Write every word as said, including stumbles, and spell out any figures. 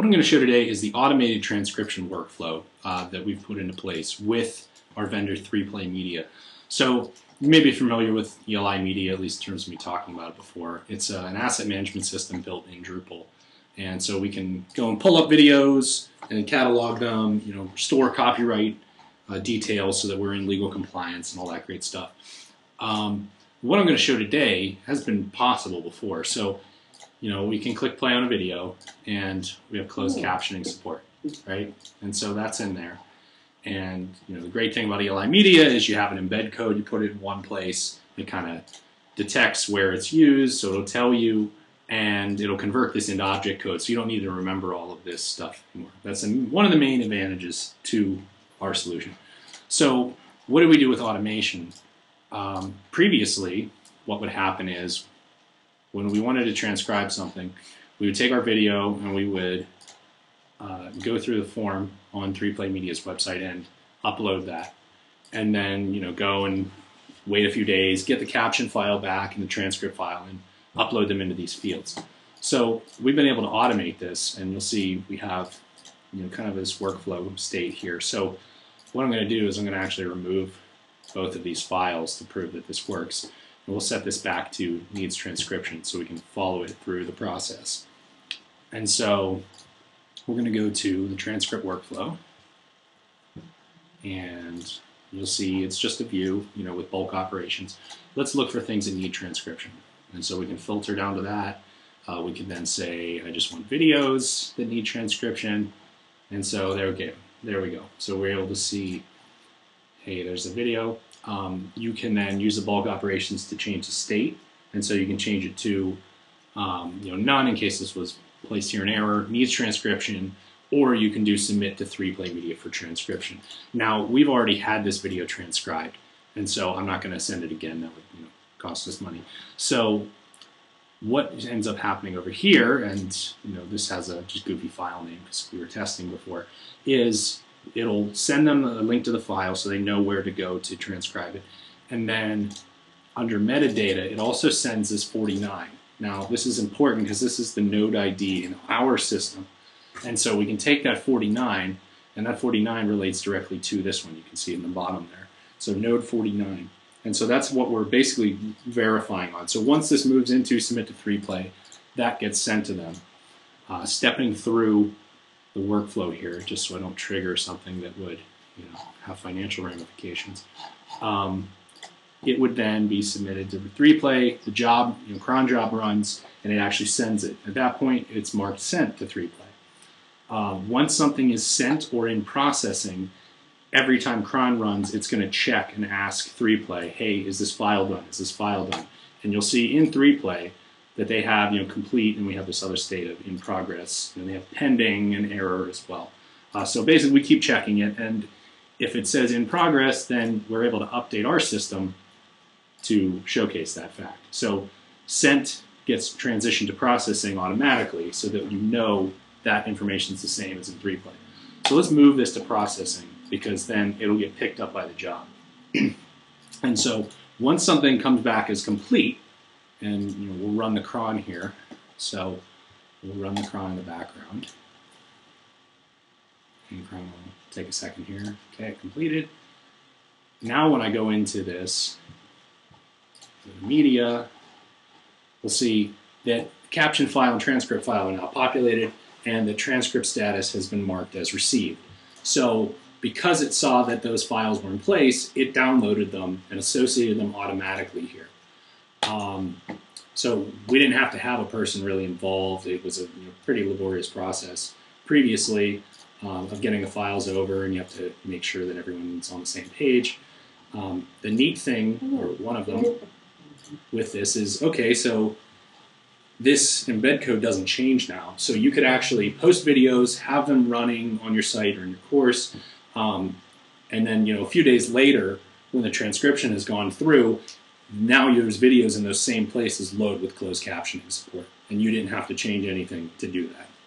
What I'm going to show today is the automated transcription workflow uh, that we've put into place with our vendor three play Media. So you may be familiar with E L I Media, at least in terms of me talking about it before. It's uh, an asset management system built in Drupal. And so we can go and pull up videos and catalog them, you know, store copyright uh, details so that we're in legal compliance and all that great stuff. Um, what I'm going to show today has been possible before. So, you know, we can click play on a video and we have closed captioning support, right? And so that's in there. And, you know, the great thing about E L I Media is you have an embed code, you put it in one place, it kind of detects where it's used, so it'll tell you, and it'll convert this into object code, so you don't need to remember all of this stuff anymore. That's one of the main advantages to our solution. So what do we do with automation? Um, previously, what would happen is when we wanted to transcribe something, we would take our video and we would Uh, go through the form on three play Media's website and upload that, and then you know go and wait a few days, get the caption file back and the transcript file, and upload them into these fields. So we've been able to automate this, and you'll see we have you know kind of this workflow state here. So what I'm going to do is I'm going to actually remove both of these files to prove that this works, and we'll set this back to needs transcription so we can follow it through the process. And so we're going to go to the transcript workflow, and you'll see it's just a view, you know, with bulk operations. Let's look for things that need transcription, and so we can filter down to that. Uh, we can then say, I just want videos that need transcription, and so there we go. There we go. So we're able to see, hey, there's a video. Um, you can then use the bulk operations to change the state, and so you can change it to, um, you know, none in case this was placed here an error, needs transcription, or you can do submit to three play Media for transcription. Now, we've already had this video transcribed, and so I'm not going to send it again. That would you know, cost us money. So what ends up happening over here, and you know this has a just goofy file name because we were testing before, is it'll send them a link to the file so they know where to go to transcribe it. And then under metadata, it also sends this forty-nine. Now, this is important because this is the node I D in our system. And so we can take that forty-nine, and that forty-nine relates directly to this one. You can see in the bottom there. So node forty-nine. And so that's what we're basically verifying on. So once this moves into submit to three play, that gets sent to them. Uh, stepping through the workflow here, just so I don't trigger something that would you know, have financial ramifications. Um, It would then be submitted to three play. The job, you know, cron job runs, and it actually sends it. At that point, it's marked sent to three play. Uh, once something is sent or in processing, every time cron runs, it's going to check and ask three play, "Hey, is this file done? Is this file done?" And you'll see in three play that they have, you know, complete, and we have this other state of in progress, and they have pending and error as well. Uh, so basically, we keep checking it, and if it says in progress, then we're able to update our system to showcase that fact. So sent gets transitioned to processing automatically so that you know that information is the same as in three play. So let's move this to processing because then it'll get picked up by the job. And so once something comes back as complete, and you know, we'll run the cron here. So we'll run the cron in the background. And cron will take a second here. Okay, completed. Now when I go into this media, we'll see that caption file and transcript file are now populated, and the transcript status has been marked as received. So because it saw that those files were in place, it downloaded them and associated them automatically here. Um, so we didn't have to have a person really involved. It was a you know, pretty laborious process previously um, of getting the files over, and you have to make sure that everyone's on the same page. Um, the neat thing, or one of them, with this is, okay, so this embed code doesn't change now. So you could actually post videos, have them running on your site or in your course, um, and then you know a few days later, when the transcription has gone through, now those videos in those same places load with closed captioning support, and you didn't have to change anything to do that.